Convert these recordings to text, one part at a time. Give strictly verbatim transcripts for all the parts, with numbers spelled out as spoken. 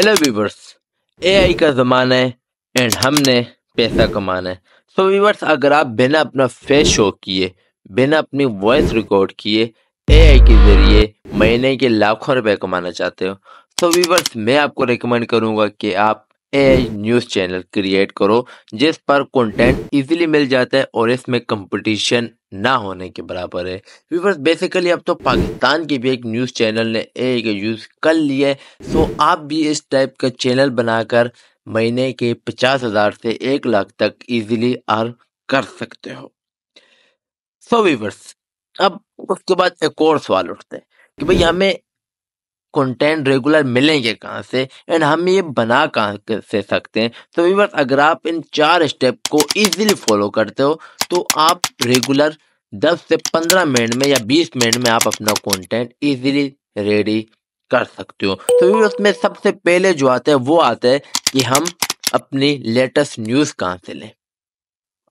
Hello viewers, AI का ज़माना है एंड हमने पैसा कमाना है। सो व्यूवर्स, अगर आप बिना अपना फेस शो किए, बिना अपनी वॉइस रिकॉर्ड किए एआई के ज़रिए महीने के लाखों रुपए कमाना चाहते हो, सो व्यूवर्स मैं आपको रिकमेंड करूंगा कि आप एआई न्यूज़ चैनल क्रिएट करो, जिस पर कंटेंट इजीली मिल जाता है और इसमें कंपटीशन ना होने के बराबर है। व्यूवर्स, बेसिकली अब तो पाकिस्तान की भी एक न्यूज़ चैनल ने एआई का यूज़ कर लिया है। सो आप भी इस टाइप का चैनल बनाकर महीने के पचास हज़ार से एक लाख तक इजीली अर्न कर सकते हो। सो व्यूवर्स, अब उसके बाद एक और सवाल उठता है कि भाई हमें कंटेंट रेगुलर मिलेंगे कहाँ से एंड हम ये बना कहाँ से सकते हैं। तो व्यूअर्स, अगर आप इन चार स्टेप को इजीली फॉलो करते हो तो आप रेगुलर दस से पंद्रह मिनट में या बीस मिनट में आप अपना कंटेंट इजीली रेडी कर सकते हो। तो व्यूअर्स, में सबसे पहले जो आता है वो आता है कि हम अपनी लेटेस्ट न्यूज़ कहाँ से लें।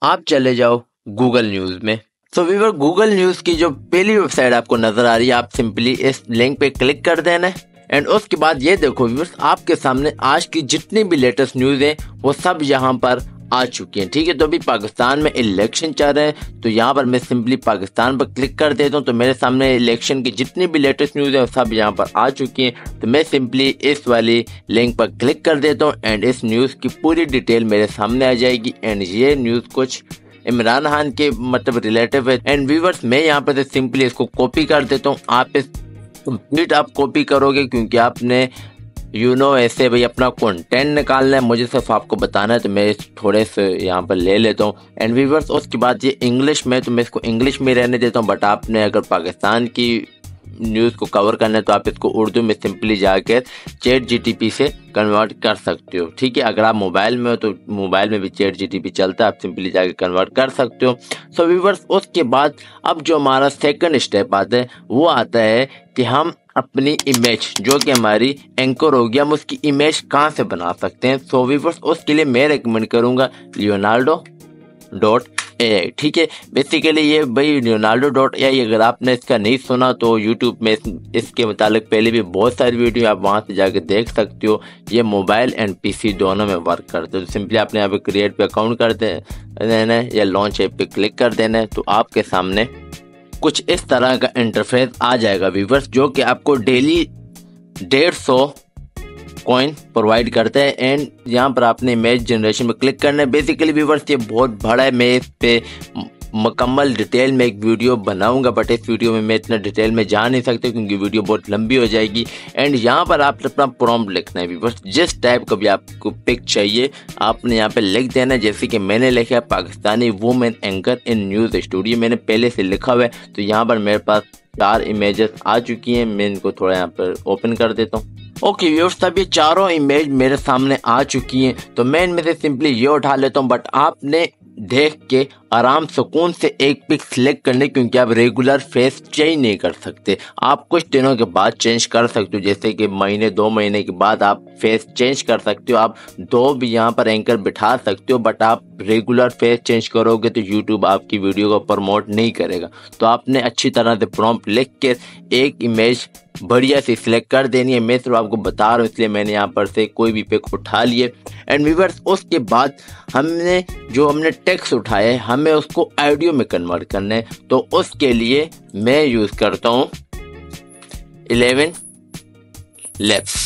आप चले जाओ गूगल न्यूज़ में। सो व्यूअर, गूगल न्यूज़ की जो पहली वेबसाइट आपको नज़र आ रही है, आप सिंपली इस लिंक पे क्लिक कर देना है एंड उसके बाद ये देखो व्यूअर्स, आपके सामने आज की जितनी भी लेटेस्ट न्यूज़ है वो सब यहाँ पर आ चुकी हैं। ठीक है, तो अभी पाकिस्तान में इलेक्शन चल रहे हैं, तो यहाँ पर मैं सिंपली पाकिस्तान पर क्लिक कर देता हूँ, तो मेरे सामने इलेक्शन की जितनी भी लेटेस्ट न्यूज़ है वो सब यहाँ पर आ चुकी हैं। तो मैं सिंपली इस वाली लिंक पर क्लिक कर देता हूँ एंड इस न्यूज़ की पूरी डिटेल मेरे सामने आ जाएगी एंड ये न्यूज़ कुछ इमरान खान के मतलब रिलेटिव है। एंड व्यूवर्स, मैं यहाँ पर सिंपली इसको कॉपी कर देता हूँ। आप इस कंप्लीट आप कॉपी करोगे क्योंकि आपने यू नो ऐसे भाई अपना कंटेंट निकालना है, मुझे सिर्फ आपको बताना है। तो मैं थोड़े से यहाँ पर ले लेता हूँ एंड व्यूवर्स, उसके बाद ये इंग्लिश में, तो मैं इसको इंग्लिश में रहने देता हूँ, बट आपने अगर पाकिस्तान की न्यूज़ को कवर करना है तो आप इसको उर्दू में सिंपली जाकर चैट जीटीपी से कन्वर्ट कर सकते हो। ठीक है, अगर आप मोबाइल में हो तो मोबाइल में भी चैट जीटीपी चलता है, आप सिंपली जाकर कन्वर्ट कर सकते हो। सो व्यूवर्स, उसके बाद अब जो हमारा सेकंड स्टेप आता है वो आता है कि हम अपनी इमेज जो कि हमारी एंकर होगी, हम उसकी इमेज कहाँ से बना सकते हैं। सो व्यूवर्स, उसके लिए मैं रिकमेंड करूँगा लियोनार्डो डॉट ए आई। ठीक है, बेसिकली ये भाई लियोनार्डो डॉट ए आई, अगर आपने इसका नहीं सुना तो यूट्यूब में इसके मुतालिक पहले भी बहुत सारी वीडियो आप वहाँ से जाके देख सकते हो। ये मोबाइल एंड पीसी दोनों में वर्क करते हो। तो सिंपली आपने यहाँ पे क्रिएट पे अकाउंट कर देना है या लॉन्च ऐप पे क्लिक कर देना है, तो आपके सामने कुछ इस तरह का इंटरफेस आ जाएगा व्यूवर्स, जो कि आपको डेली डेढ़ सौ कॉइन प्रोवाइड करते हैं। एंड यहाँ पर आपने इमेज जनरेशन पर क्लिक करना है। बेसिकली व्यूवर्स, ये बहुत बड़ा है, मैं इस पे मुकम्मल डिटेल में एक वीडियो बनाऊंगा, बट इस वीडियो में मैं इतना डिटेल में जा नहीं सकता क्योंकि वीडियो बहुत लंबी हो जाएगी। एंड यहाँ पर आपने अपना प्रॉम्प्ट लिखना है व्यूवर्स, जिस टाइप का भी आपको पिक चाहिए आपने यहाँ पे लिख देना है। जैसे कि मैंने लिखा है Pakistani women anchor in news studio, मैंने पहले से लिखा हुआ है। तो यहाँ पर मेरे पास चार इमेजेस आ चुकी हैं, मैं इनको थोड़ा यहाँ पर ओपन कर देता हूँ। ओके व्यूअर्स, तब ये चारों इमेज मेरे सामने आ चुकी हैं, तो मैं इनमें से सिंपली ये उठा लेता हूँ। बट आपने देख के आराम सुकून से एक पिक सेलेक्ट करने, क्योंकि आप रेगुलर फेस चेंज नहीं कर सकते, आप कुछ दिनों के बाद चेंज कर सकते हो। जैसे कि महीने दो महीने के बाद आप फेस चेंज कर सकते हो, आप दो भी यहाँ पर एंकर बिठा सकते हो, बट आप रेगुलर फेस चेंज करोगे तो यूट्यूब आपकी वीडियो को प्रमोट नहीं करेगा। तो आपने अच्छी तरह से प्रॉम्प्ट लिख के एक इमेज बढ़िया से सिलेक्ट कर देनी है। मैं सिर्फ आपको बता रहा हूँ, इसलिए मैंने यहाँ पर से कोई भी पिक उठा लिए। एंड व्यूअर्स, उसके बाद हमने जो हमने टेक्स्ट उठाए, हमें उसको ऑडियो में कन्वर्ट करना है। तो उसके लिए मैं यूज़ करता हूँ Eleven Labs.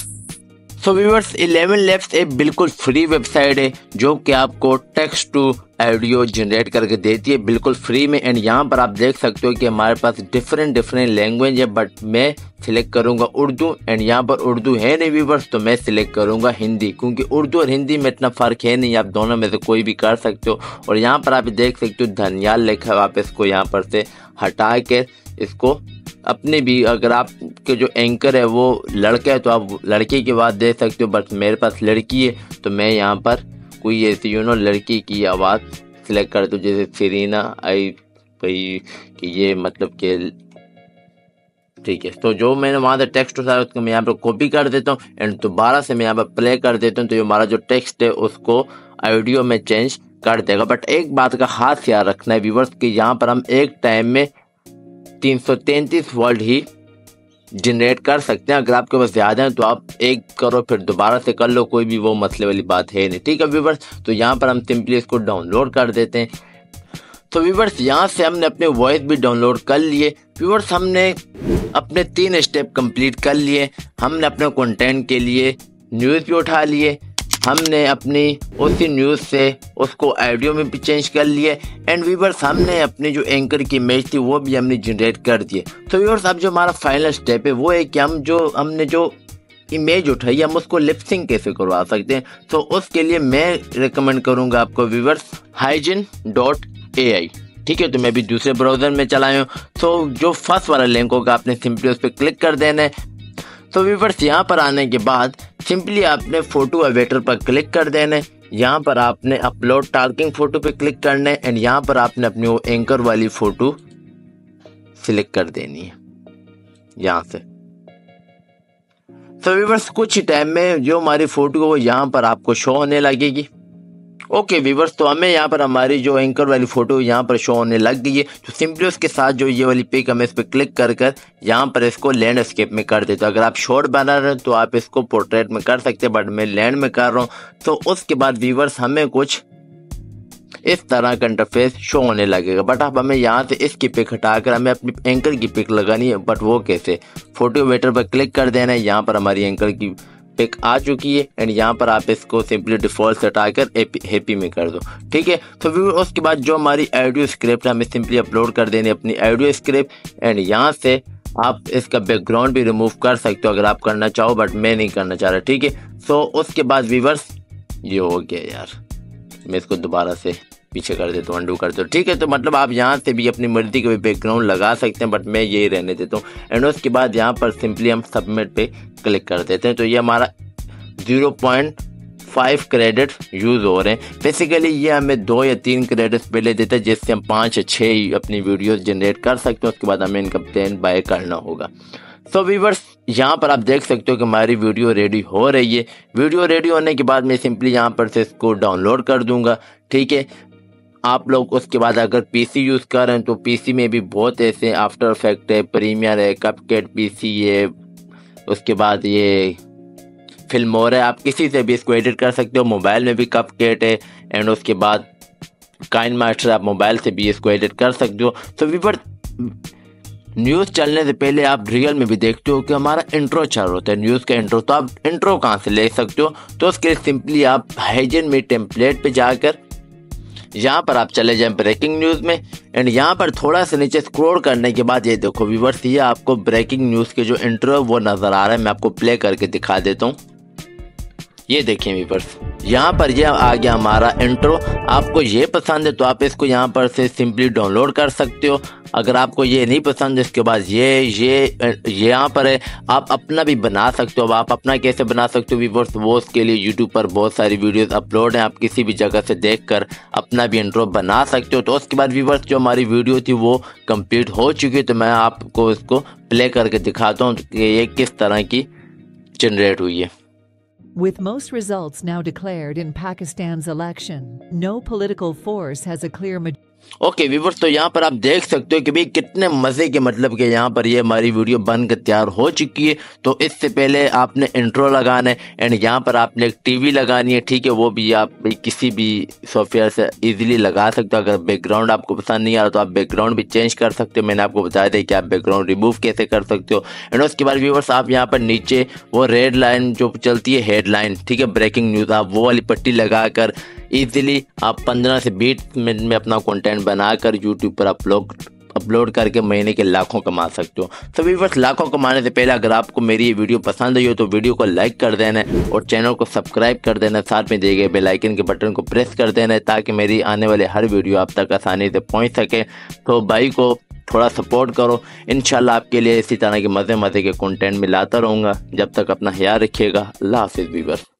So viewers, Eleven Labs एक बिल्कुल फ्री वेबसाइट है जो कि आपको टेक्स्ट टू ऑडियो जनरेट करके देती है बिल्कुल फ्री में। एंड यहाँ पर आप देख सकते हो कि हमारे पास डिफरेंट डिफरेंट लैंग्वेज है, बट मैं सिलेक्ट करूँगा उर्दू। एंड यहाँ पर उर्दू है नहीं व्यूवर्स, तो मैं सिलेक्ट करूँगा हिंदी, क्योंकि उर्दू और हिंदी में इतना फ़र्क है नहीं, आप दोनों में से कोई भी कर सकते हो। और यहाँ पर आप देख सकते हो धनियाल लिखा है, आप इसको यहाँ पर से हटा के इसको अपने भी, अगर आपके जो एंकर है वो लड़का है तो आप लड़के की बात दे सकते हो, बट मेरे पास लड़की है तो मैं यहाँ पर कोई ऐसी यू नो लड़की की आवाज़ सिलेक्ट कर दो, जैसे सेरीना आई भाई कि ये मतलब कि ठीक है। तो जो मैंने वहाँ से टेक्स्ट उठाया उसको मैं यहाँ पर कॉपी कर देता हूँ एंड दोबारा से मैं यहाँ पर प्ले कर देता हूँ। तो ये हमारा जो टेक्स्ट है उसको ऑडियो में चेंज कर देगा। बट एक बात का खास ख्याल रखना है व्यूवर्स कि यहाँ पर हम एक टाइम में तीन सौ तैंतीस वर्ड ही जनरेट कर सकते हैं। अगर आपके पास ज़्यादा हैं तो आप एक करो फिर दोबारा से कर लो, कोई भी वो मसले वाली बात है नहीं। ठीक है व्यूवर्स, तो यहाँ पर हम सिंपली इसको डाउनलोड कर देते हैं। तो व्यूवर्स यहाँ से हमने अपने वॉइस भी डाउनलोड कर लिए। व्यूवर्स हमने अपने तीन स्टेप कंप्लीट कर लिए। हमने अपने कंटेंट के लिए न्यूज़ भी उठा लिए, हमने अपनी उसी न्यूज़ से उसको ऑडियो में भी चेंज कर लिए, एंड व्यूवर्स हमने अपनी जो एंकर की इमेज थी वो भी हमने जनरेट कर दिए। तो व्यूवर्स अब जो हमारा फाइनल स्टेप है वो है कि हम जो हमने जो इमेज उठाई हम उसको लिपसिंग कैसे करवा सकते हैं। तो उसके लिए मैं रिकमेंड करूँगा आपको viewers hygiene dot A I. ठीक है, तो मैं भी दूसरे ब्राउज़र में चलाया हूँ। तो जो फर्स्ट वाला लिंक होगा आपने सिंपली उस पर क्लिक कर देना है। तो व्यूवर्स यहाँ पर आने के बाद सिंपली आपने फ़ोटो एडिटर पर क्लिक कर देना है। यहाँ पर आपने अपलोड टार्किंग फ़ोटो पे क्लिक करना है एंड यहाँ पर आपने अपनी वो एंकर वाली फ़ोटो सिलेक्ट कर देनी है यहाँ से। तो व्यूवर्स कुछ ही टाइम में जो हमारी फ़ोटो है वो यहाँ पर आपको शो होने लगेगी। ओके व्यूवर्स, तो हमें यहाँ पर हमारी जो एंकर वाली फ़ोटो यहाँ पर शो होने लग गई है। तो सिंपली उसके साथ जो ये वाली पिक हमें इस पर क्लिक कर कर यहाँ पर इसको लैंडस्केप में कर देते हो। अगर आप शॉर्ट बना रहे हो तो आप इसको पोर्ट्रेट में कर सकते हैं, बट मैं लैंड में कर रहा हूँ। तो उसके बाद व्यूवर्स हमें कुछ इस तरह का इंटरफेस शो होने लगेगा। बट अब हमें यहाँ से इसकी पिक हटाकर हमें अपनी एंकर की पिक लगानी है। बट वो कैसे, फोटो एडिटर पर क्लिक कर देना है। यहाँ पर हमारी एंकर की पिक आ चुकी है एंड यहाँ पर आप इसको सिंपली डिफॉल्ट से हटाकर हैप्पी में कर दो। ठीक है, तो व्यूअर उसके बाद जो हमारी ऑडियो स्क्रिप्ट हमें सिंपली अपलोड कर देनी है अपनी ऑडियो स्क्रिप्ट, एंड यहाँ से आप इसका बैकग्राउंड भी रिमूव कर सकते हो अगर आप करना चाहो, बट मैं नहीं करना चाह रहा। ठीक है, सो उसके बाद व्यूअर्स ये हो गया यार, मैं इसको दोबारा से पीछे कर देता हूँ, अंडू कर दो। ठीक है, तो मतलब आप यहाँ से भी अपनी मर्जी के बैकग्राउंड लगा सकते हैं, बट मैं यही रहने देता हूँ। एंड उसके बाद यहाँ पर सिंपली हम सबमिट पे क्लिक कर देते हैं। तो ये हमारा zero point five credit use हो रहे हैं। बेसिकली ये हमें दो या तीन क्रेडिट्स पहले देते हैं, जिससे हम पाँच या छः ही अपनी वीडियोस जनरेट कर सकते हैं। उसके बाद हमें इनका प्लान बाय करना होगा। सो व्यूवर्स यहाँ पर आप देख सकते हो कि हमारी वीडियो रेडी हो रही है। वीडियो रेडी होने के बाद मैं सिंपली यहाँ पर से इसको डाउनलोड कर दूँगा। ठीक है, आप लोग उसके बाद अगर पीसी यूज़ कर रहे हैं तो पीसी में भी बहुत ऐसे आफ्टर इफेक्ट है, प्रीमियर है, कपकेट पीसी है, उसके बाद ये फिल्मोर है, आप किसी से भी इसको एडिट कर सकते हो। मोबाइल में भी कपकेट है एंड उसके बाद काइन मास्टर, आप मोबाइल से भी इसको एडिट कर सकते हो। तो व्यूअर न्यूज़ चलने से पहले आप रियल में भी देखते हो कि हमारा इंट्रो चल रहा होता है, न्यूज़ का इंट्रो, तो आप इंट्रो कहाँ से ले सकते हो। तो उसके लिए सिंपली आप हेजन में टेम्पलेट पर जाकर यहाँ पर आप चले जाएं ब्रेकिंग न्यूज़ में, एंड यहाँ पर थोड़ा सा नीचे स्क्रॉल करने के बाद ये देखो व्यूवर्स, ये आपको ब्रेकिंग न्यूज़ के जो इंट्रो है वो नज़र आ रहा है। मैं आपको प्ले करके दिखा देता हूँ। ये देखिए व्यूवर्स, यहाँ पर ये आ गया हमारा इंट्रो। आपको ये पसंद है तो आप इसको यहाँ पर से सिंपली डाउनलोड कर सकते हो। अगर आपको ये नहीं पसंद इसके बाद ये ये यहाँ पर है, आप अपना भी बना सकते हो। अब आप अपना कैसे बना सकते हो व्यूवर्स, वो उसके लिए यूट्यूब पर बहुत सारी वीडियोस अपलोड हैं, आप किसी भी जगह से देखकर अपना भी इंट्रो बना सकते हो। तो उसके बाद व्यूवर्स जो हमारी वीडियो थी वो कंप्लीट हो चुकी है। तो मैं आपको इसको प्ले करके दिखाता हूँ कि ये किस तरह की जनरेट हुई है। With most results now declared in Pakistan's election, no political force has a clear majority. Okay viewers, तो यहाँ पर आप देख सकते हो कि भाई कितने मज़े के, मतलब कि यहाँ पर ये यह हमारी वीडियो बनकर तैयार हो चुकी है। तो इससे पहले आपने इंट्रो लगाना है एंड यहाँ पर आपने एक टीवी लगानी है। ठीक है, वो भी आप किसी भी सॉफ्टवेयर से इजीली लगा सकते हो। अगर बैकग्राउंड आपको पसंद नहीं आ रहा तो आप बैकग्राउंड भी चेंज कर सकते हो। मैंने आपको बताया था कि आप बैकग्राउंड रिमूव कैसे कर सकते हो। एंड उसके बाद व्यूवर्स आप यहाँ पर नीचे वो रेड लाइन जो चलती है हेडलाइन, ठीक है, ब्रेकिंग न्यूज़, आप वो वाली पट्टी लगा कर ईजिली आप पंद्रह से बीस मिनट में अपना कंटेंट बनाकर यूट्यूब पर अपलोड अपलोड करके महीने के लाखों कमा सकते हो। तो व्यूअर्स लाखों कमाने से पहले अगर आपको मेरी ये वीडियो पसंद आई हो तो वीडियो को लाइक कर देना है और चैनल को सब्सक्राइब कर देना है। साथ में दिए गए बेल आइकन के बटन को प्रेस कर देना है ताकि मेरी आने वाले हर वीडियो आप तक आसानी से पहुँच सके। तो भाई को थोड़ा सपोर्ट करो, इंशाल्लाह आपके लिए इसी तरह के मज़े मज़े के कंटेंट में लाता रहूँगा। जब तक अपना ख्याल रखिएगा, अल्लाह हाफिज़ व्यूअर्स।